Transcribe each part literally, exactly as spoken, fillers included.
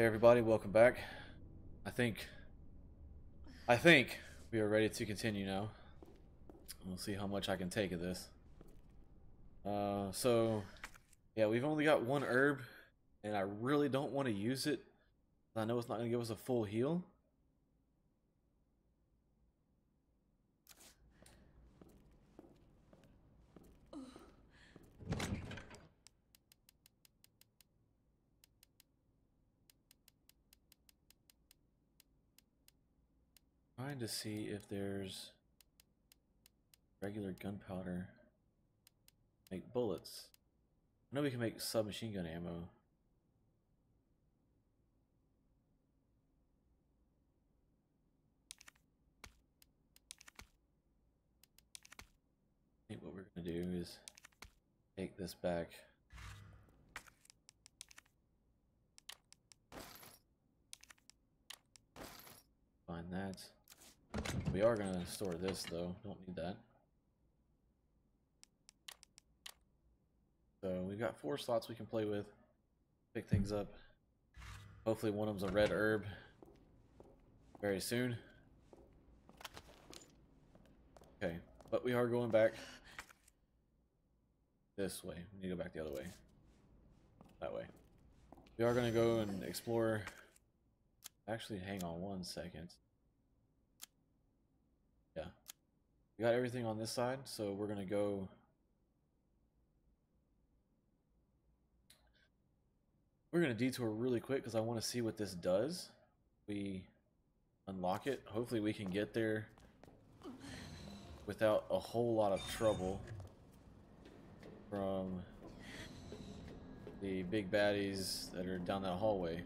Hey everybody, welcome back. I think I think we are ready to continue now. We'll see how much I can take of this. Uh, so yeah, we've only got one herb and I really don't want to use it. I know it's not going to give us a full heal. Trying to see if there's regular gunpowder. Make bullets. I know we can make submachine gun ammo. I think what we're gonna do is take this back. Find that. We are gonna store this though, don't need that. So we've got four slots we can play with, pick things up. Hopefully one of them's a red herb very soon. Okay, but we are going back this way. We need to go back the other way. That way. We are gonna go and explore. Actually, hang on one second. Yeah, we got everything on this side, so we're gonna go. We're gonna detour really quick because I want to see what this does. We unlock it. Hopefully, we can get there without a whole lot of trouble from the big baddies that are down that hallway.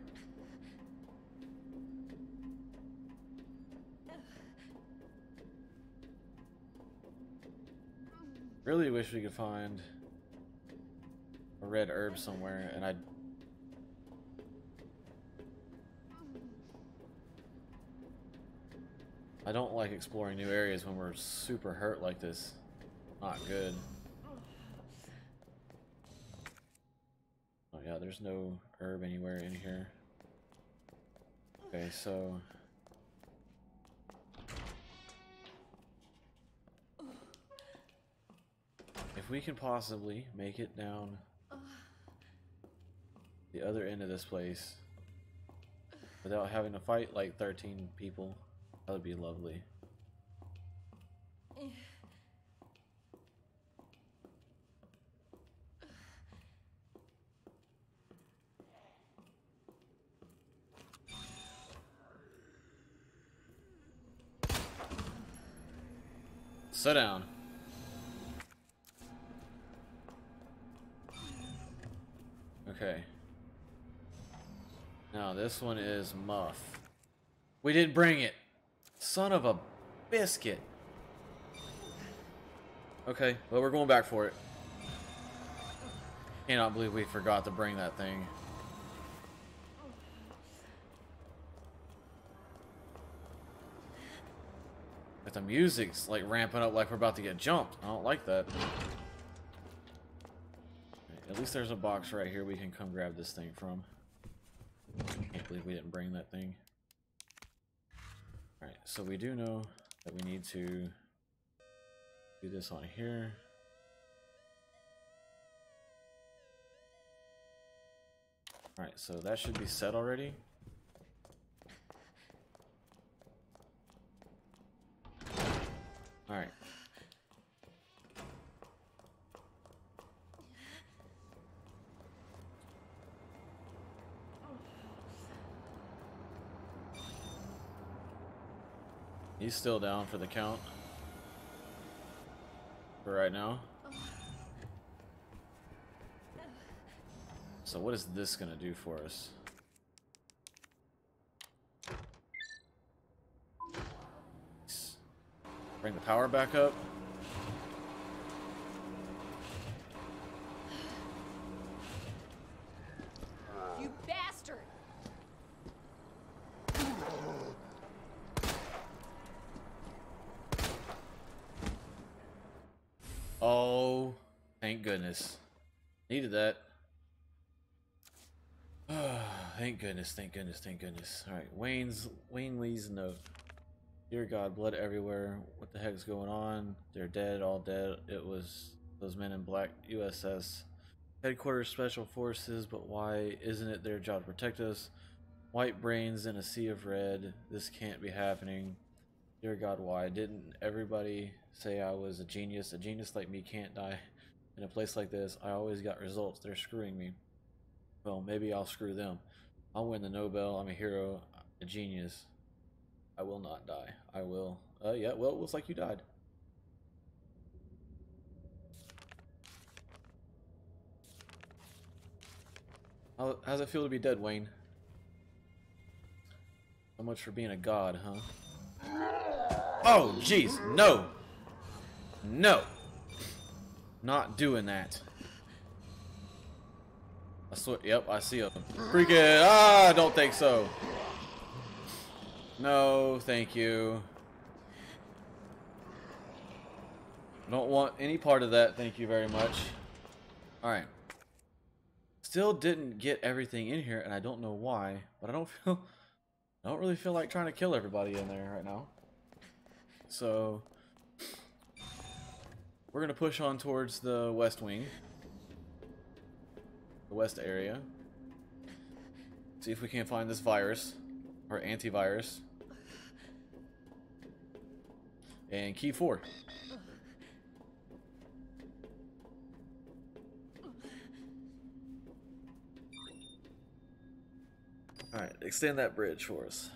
Really wish we could find a red herb somewhere, and I. I don't like exploring new areas when we're super hurt like this. Not good. Oh yeah, there's no herb anywhere in here. Okay, so. If we can possibly make it down the other end of this place without having to fight like thirteen people, that would be lovely. Sit down. Okay. Now this one is Muff. We didn't bring it. Son of a biscuit. Okay, well we're going back for it. Cannot believe we forgot to bring that thing. But the music's like ramping up like we're about to get jumped. I don't like that. At least there's a box right here we can come grab this thing from. Can't believe we didn't bring that thing. Alright, so we do know that we need to do this on here. Alright, so that should be set already. Alright. He's still down for the count for right now. So what is this gonna do for us? Bring the power back up. Oh, thank goodness. Needed that. thank goodness, thank goodness, thank goodness. Alright, Wayne's Wayne Lee's note. Dear God, blood everywhere. What the heck's going on? They're dead, all dead. It was those men in black, U S S Headquarters Special Forces, but why isn't it their job to protect us? White brains in a sea of red. This can't be happening. Dear God, why? Didn't everybody say I was a genius? A genius like me can't die. In a place like this, I always got results. They're screwing me. Well, maybe I'll screw them. I'll win the Nobel. I'm a hero, a genius. I will not die. I will. Uh, yeah, well, it looks like you died. How, how's it feel to be dead, Wayne? So much for being a god, huh? Oh, jeez, no! No! Not doing that. I swear, yep, I see him. Freaking, ah, don't think so. No, thank you. Don't want any part of that, thank you very much. Alright. Still didn't get everything in here, and I don't know why, but I don't feel... I don't really feel like trying to kill everybody in there right now. So... we're going to push on towards the west wing. The west area. See if we can't find this virus. Or antivirus. And key four. Alright, extend that bridge for us.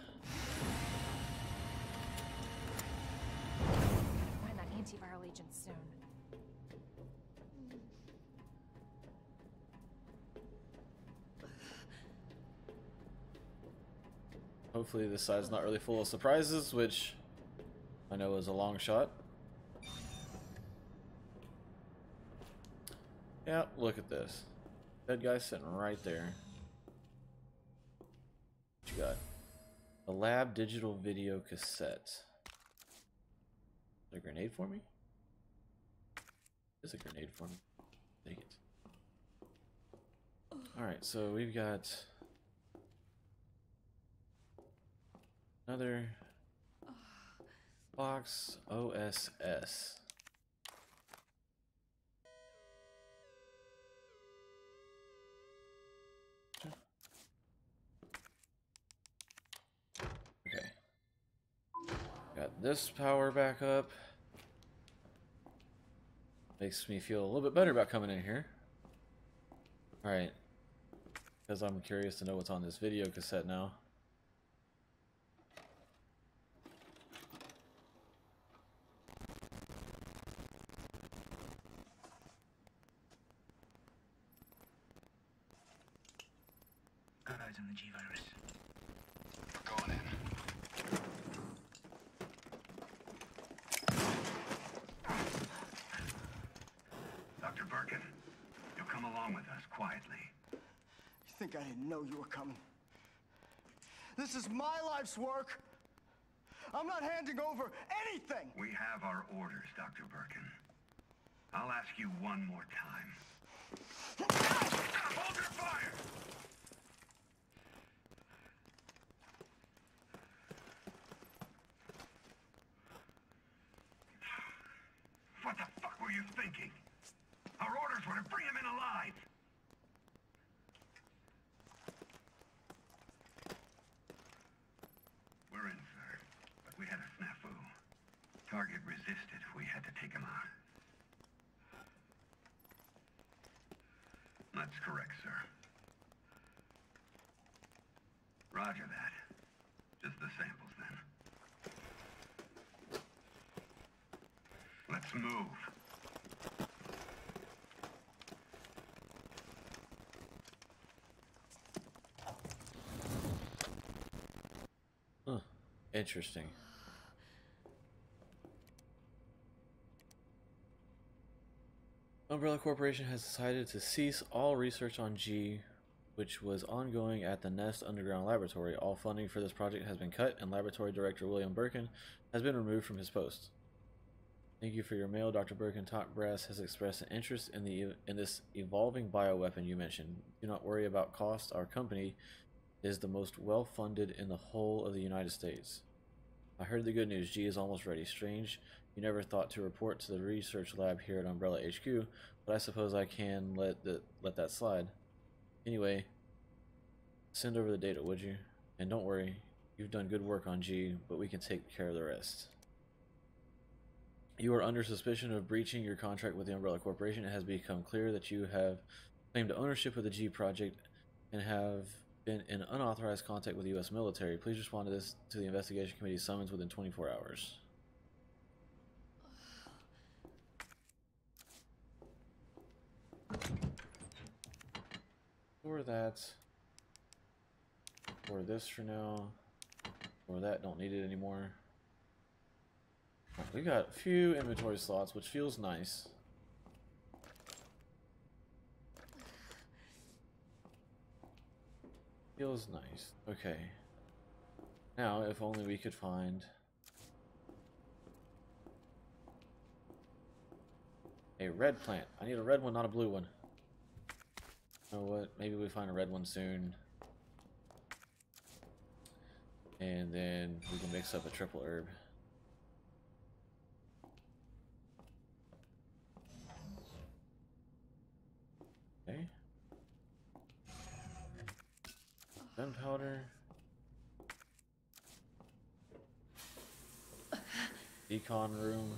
Find that antiviral agent soon. Hopefully this side's not really full of surprises, which I know is a long shot. Yeah, look at this. Dead guy sitting right there. What you got? The lab digital video cassette. Is there a grenade for me? There's a grenade for me. Take it. Alright, so we've got... another box O S S. Okay. Got this power back up. Makes me feel a little bit better about coming in here. Alright. Because I'm curious to know what's on this video cassette now. On the G virus. We're going in. Doctor Birkin, you'll come along with us quietly. You think I didn't know you were coming? This is my life's work. I'm not handing over anything. We have our orders, Doctor Birkin. I'll ask you one more time. Hold your fire! Thinking. Our orders were to bring him in alive. We're in, sir, but we had a snafu. Target resisted. We had to take him out. That's correct, sir. Roger that. Just the samples, then. Let's move. Interesting. Umbrella Corporation has decided to cease all research on G, which was ongoing at the Nest Underground Laboratory. All funding for this project has been cut, and Laboratory Director William Birkin has been removed from his post. Thank you for your mail, Doctor Birkin. Top Brass has expressed an interest in the in this evolving bioweapon you mentioned. Do not worry about cost. Our company is the most well-funded in the whole of the United States. I heard the good news. G is almost ready. Strange, you never thought to report to the research lab here at Umbrella H Q, but I suppose I can let the, let that slide. Anyway, send over the data, would you? And don't worry, you've done good work on G, but we can take care of the rest. You are under suspicion of breaching your contract with the Umbrella Corporation. It has become clear that you have claimed ownership of the G project and have been in unauthorized contact with the U S military. Please respond to this to the investigation committee's summons within twenty-four hours. Or that, or this for now, or that, don't need it anymore. Right, we got a few inventory slots, which feels nice. Feels nice. Okay. Now, if only we could find a red plant. I need a red one, not a blue one. You know what? Maybe we find a red one soon. And then we can mix up a triple herb. Okay. Gunpowder. Decon room.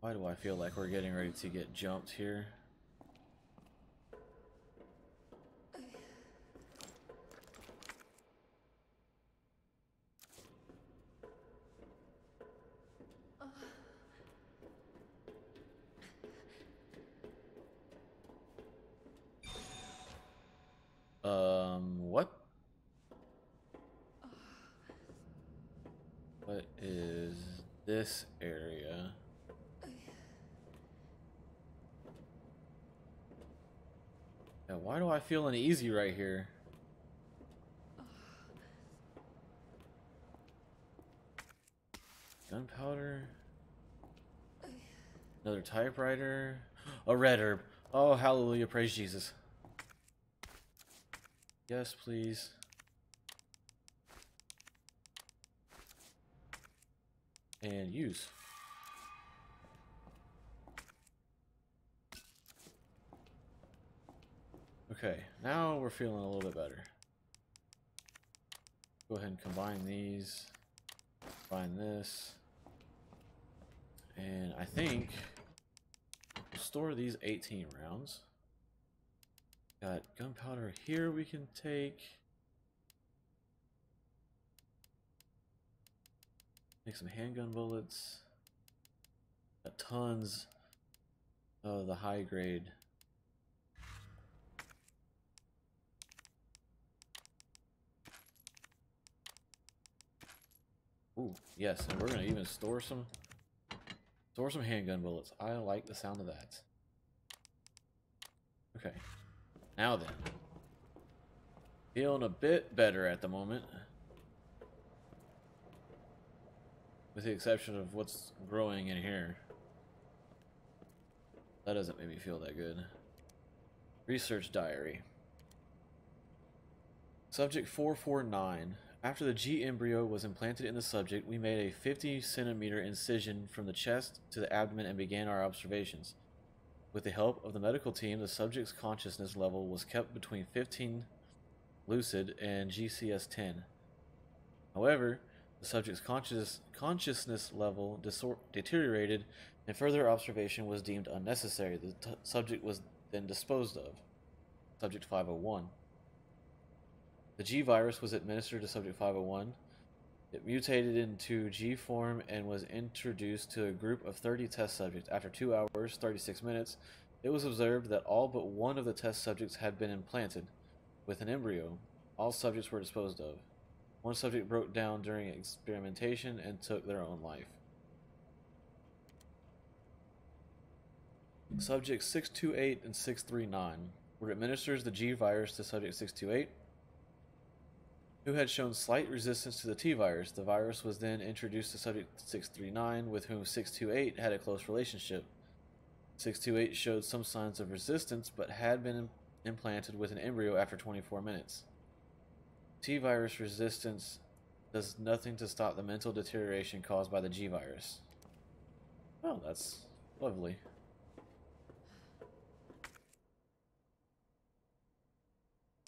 Why do I feel like we're getting ready to get jumped here? Feeling easy right here. Gunpowder. Another typewriter. A red herb. Oh, hallelujah, praise Jesus. Yes, please. And use. Okay, now we're feeling a little bit better. Go ahead and combine these, combine this, and I think we'll store these eighteen rounds. Got gunpowder here we can take. Make some handgun bullets. Got tons of the high grade. Ooh, yes, and we're gonna even store some store some handgun bullets. I like the sound of that. Okay. Now then. Feeling a bit better at the moment. With the exception of what's growing in here. That doesn't make me feel that good. Research diary. Subject four four nine. After the G embryo was implanted in the subject, we made a fifty centimeter incision from the chest to the abdomen and began our observations. With the help of the medical team, the subject's consciousness level was kept between fifteen lucid and G C S ten. However, the subject's conscious, consciousness level deteriorated and further observation was deemed unnecessary. The t subject was then disposed of. Subject five oh one. The G virus was administered to subject five oh one. It mutated into G form and was introduced to a group of thirty test subjects. After two hours, thirty-six minutes, it was observed that all but one of the test subjects had been implanted with an embryo. All subjects were disposed of. One subject broke down during experimentation and took their own life. Subjects six two eight and six three nine were administered the G virus to subject six two eight. who had shown slight resistance to the T virus. The virus was then introduced to subject six three nine, with whom six two eight had a close relationship. six two eight showed some signs of resistance, but had been implanted with an embryo after twenty-four minutes. T virus resistance does nothing to stop the mental deterioration caused by the G virus. Oh, that's lovely.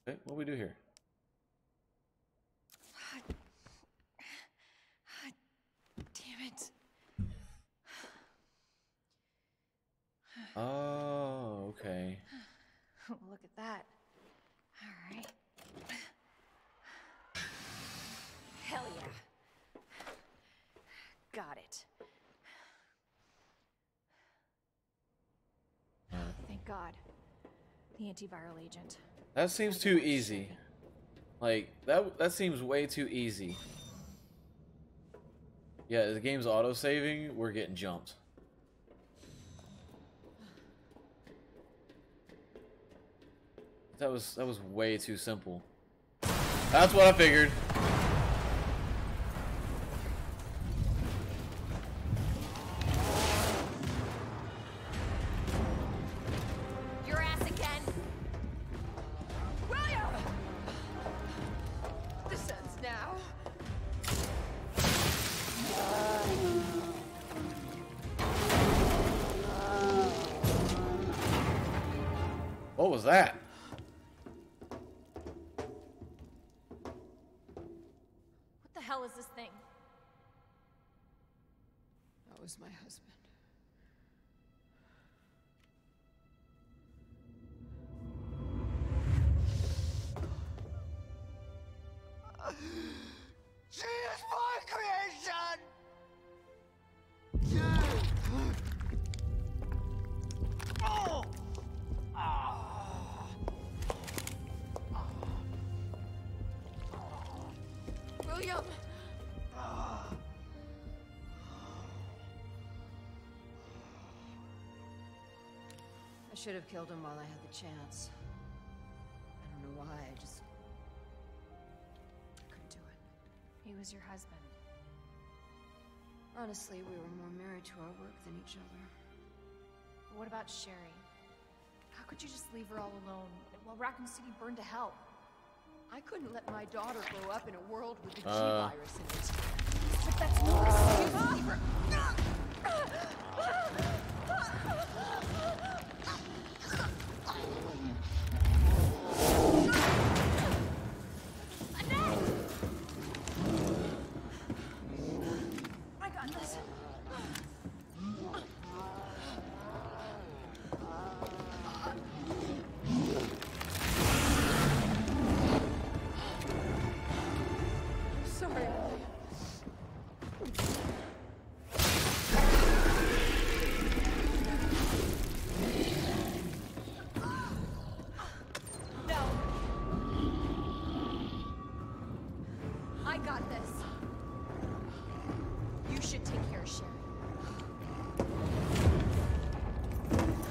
Okay, what do we do here? Oh, okay. Look at that. All right. Hell yeah. Got it. Oh, thank God. The antiviral agent. That seems too easy. Like, that that seems way too easy. Yeah, the game's auto-saving, we're getting jumped. That was that was way too simple. That's what I figured. Your ass again, William. The sun's now. What was that? I should have killed him while I had the chance. I don't know why, I just couldn't do it. He was your husband. Honestly, we were more married to our work than each other. But what about Sherry? How could you just leave her all alone while Raccoon City burned to hell? I couldn't let my daughter grow up in a world with the uh. G virus in it. But that's no excuse to leave her.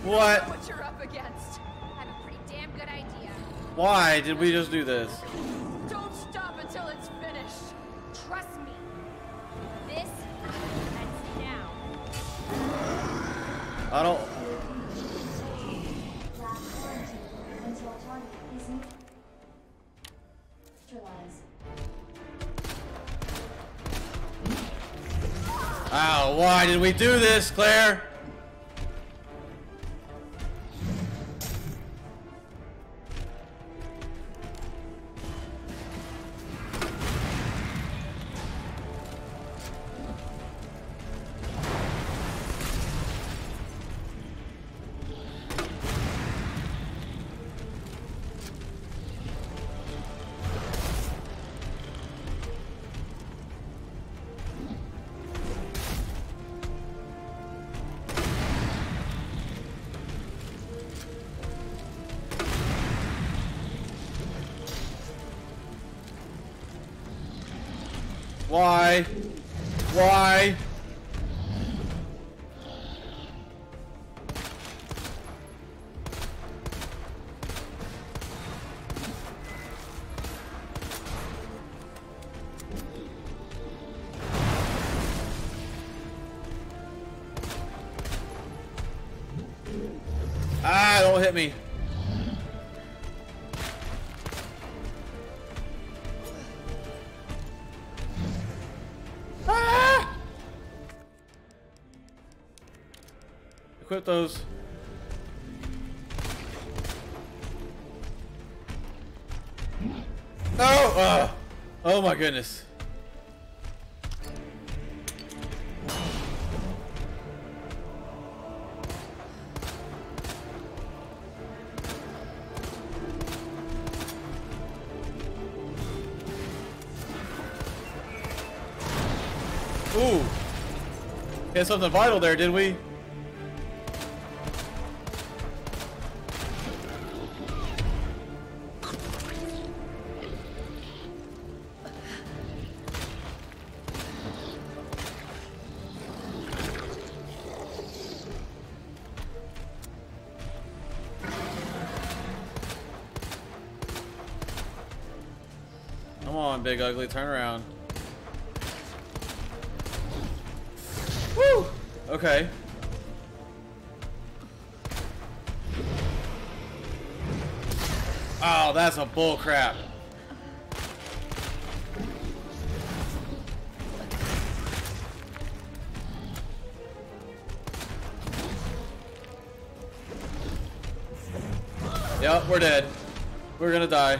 What? What you're up against. I have a pretty damn good idea. Why did we just do this? Don't stop until it's finished. Trust me. This ends now. I don't. Ow, why did we do this, Claire? Why? Why? all hit me. Ah! Equip those. No! Uh, oh my goodness. Ooh. Hit something vital there, did we? Come on, big ugly, turn around. Woo! Okay. Oh, that's a bull crap. Yep, we're dead. We're gonna die.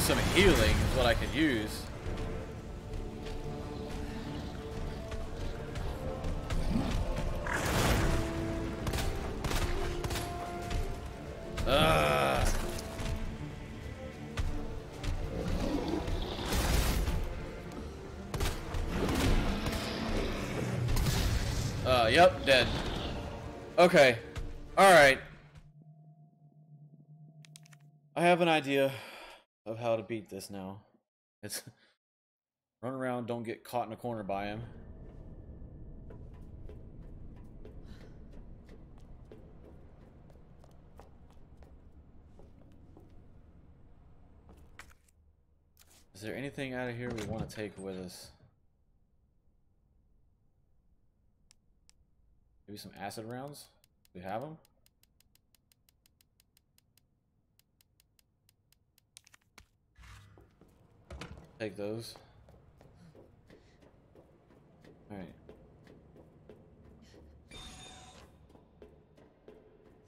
Some healing is what I could use. Ugh. Uh, yep, dead. Okay. All right. I have an idea of how to beat this now. It's run around, don't get caught in a corner by him. Is there anything out of here we want to take with us? Maybe some acid rounds? Do we have them? Take those. All right.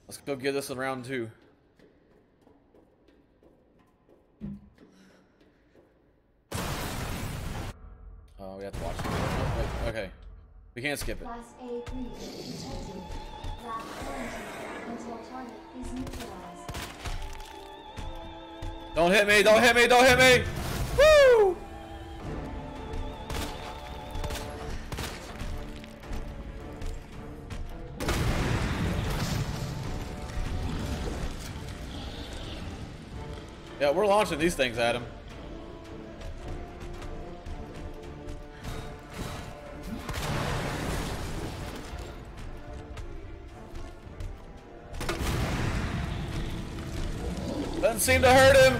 Let's go give this a round two. Oh, we have to watch it. Wait, okay. We can't skip it. Class A breach detected. Lab quarantined until target is neutralized. Don't hit me! Don't hit me! Don't hit me! Woo! Yeah, we're launching these things at him. Doesn't seem to hurt him.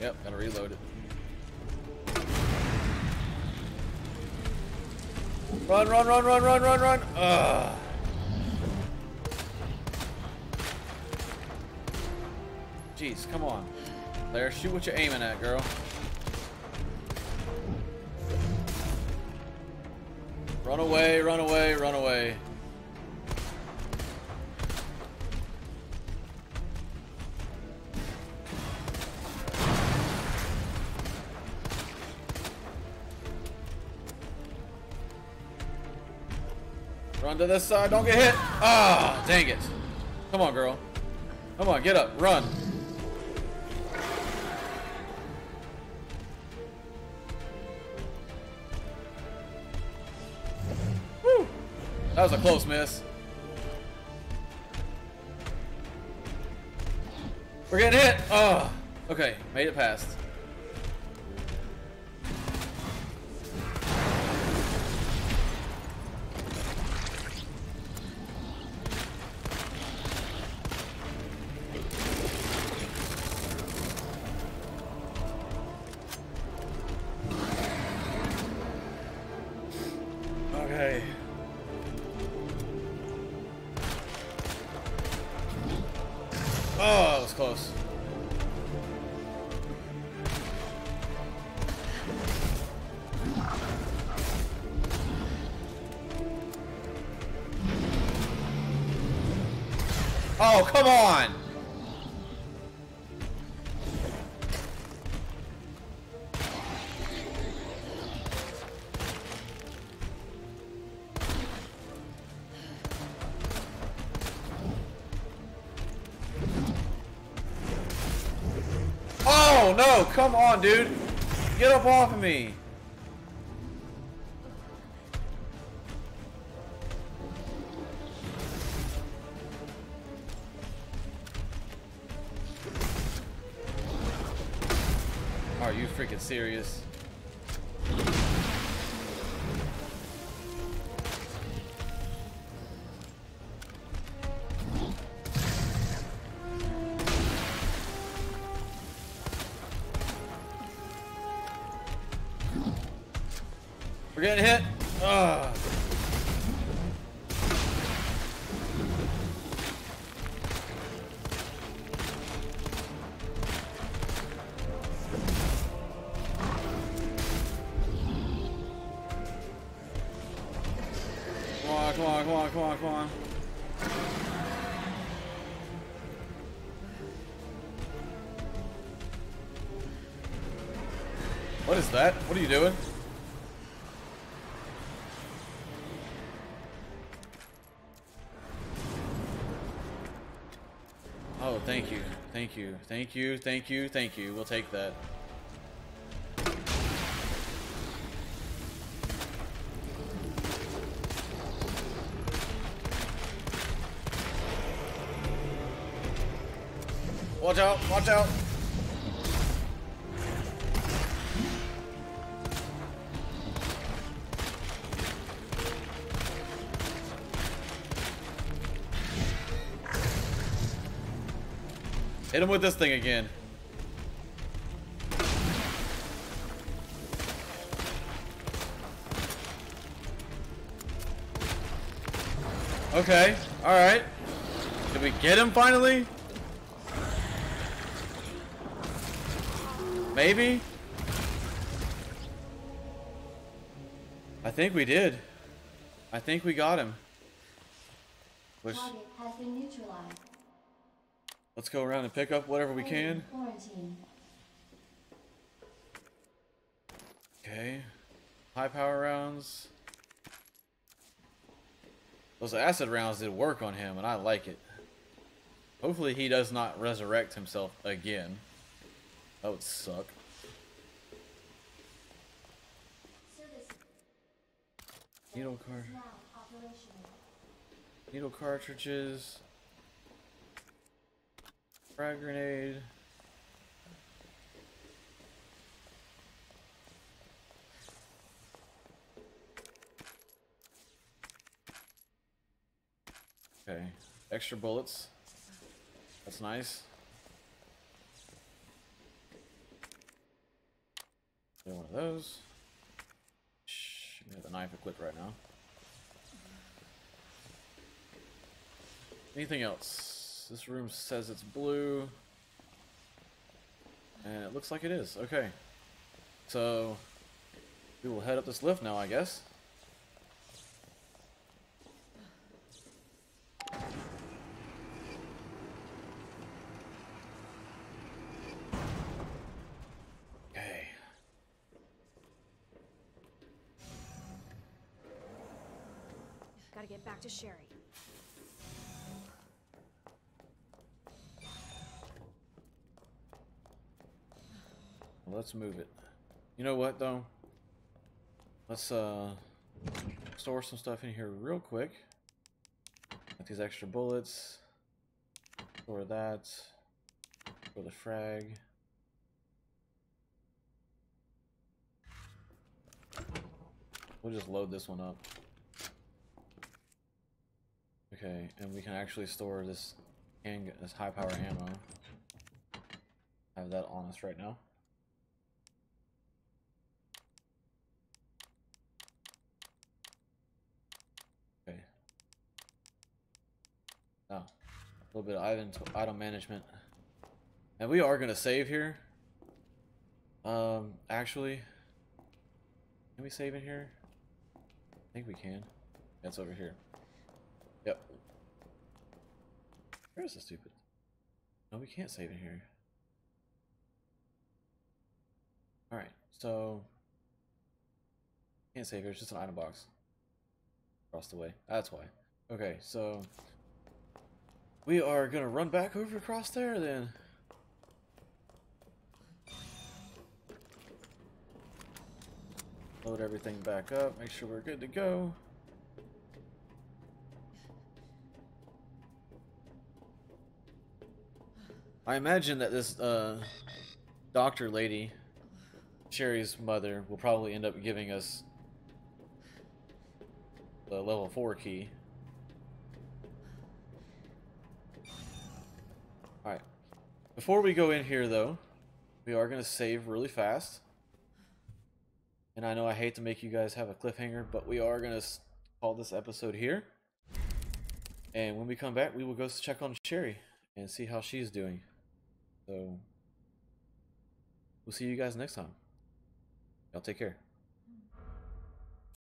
Yep, gotta reload it. Run, run, run, run, run, run, run! Ugh. Jeez, come on. Claire, shoot what you're aiming at, girl. Run away, run away, run away. Run to this side, don't get hit. Ah, dang it. Come on, girl. Come on, get up, run. Woo. That was a close miss. We're getting hit. Ah, okay, made it past. Okay. Oh, that was close. Oh, come on! Oh, no! Come on, dude! Get up off of me! Are you freaking serious? We're getting hit. Ugh. Come on, come on, come on, come on. What is that? What are you doing? Oh, thank you. Thank you. Thank you. Thank you. Thank you. We'll take that. Watch out, watch out. Hit him with this thing again. Okay, all right. Did we get him finally? Maybe? I think we did. I think we got him. Let's, Target has been neutralized. Let's go around and pick up whatever we can. Quarantine. Okay. High power rounds. Those acid rounds did work on him, and I like it. Hopefully he does not resurrect himself again. That would suck. Needle car. Needle cartridges. Frag grenade. Okay. Extra bullets. That's nice. One of those. Shh, I have the knife equipped right now. Anything else? This room says it's blue. And it looks like it is. Okay. So, we will head up this lift now, I guess. Get back to Sherry. Let's move it. You know what though? Let's uh store some stuff in here real quick. Got these extra bullets. Store that. For the frag. We'll just load this one up. Okay, and we can actually store this handgun, this high power ammo. I have that on us right now. A little bit of idle management. And we are going to save here. Um, actually, can we save in here? I think we can. That's over here. Yep. Where is the stupid? No, we can't save in here. Alright, so... Can't save here, it's just an item box. Across the way. That's why. Okay, so... We are gonna run back over across there then. Load everything back up, make sure we're good to go. I imagine that this uh, doctor lady, Sherry's mother, will probably end up giving us the level four key. Alright, before we go in here though, we are going to save really fast. And I know I hate to make you guys have a cliffhanger, but we are going to call this episode here. And when we come back, we will go check on Sherry and see how she's doing. So, we'll see you guys next time. Y'all take care.